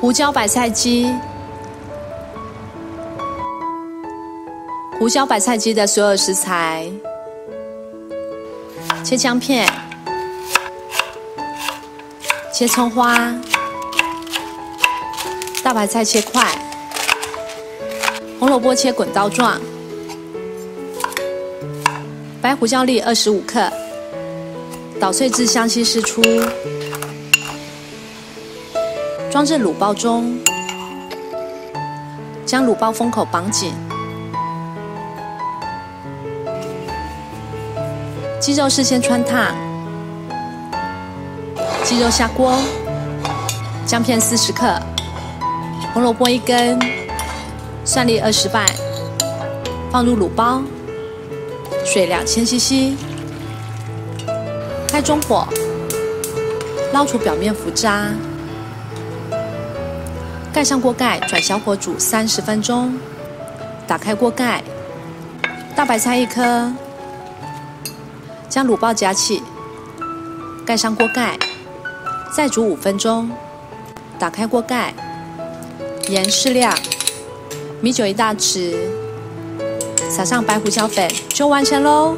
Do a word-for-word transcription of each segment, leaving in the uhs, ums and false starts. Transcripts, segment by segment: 胡椒白菜鸡。胡椒白菜鸡的所有食材，切姜片，切葱花，大白菜切块，红萝卜切滚刀状，白胡椒粒二十五克，捣碎至香气释出。 装至卤包中，将卤包封口绑紧。鸡肉事先汆烫，鸡肉下锅，姜片四十克，红萝卜一根，蒜粒二十瓣，放入卤包，水两千 C C， 开中火，捞出表面浮渣。 盖上锅盖，转小火煮三十分钟。打开锅盖，大白菜一颗，将卤包夹起，盖上锅盖，再煮五分钟。打开锅盖，盐适量，米酒一大匙，撒上白胡椒粉就完成喽。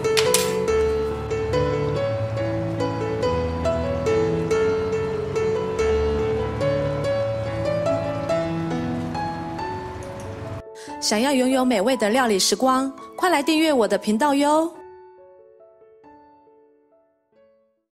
想要拥有美味的料理时光，快来订阅我的频道哟！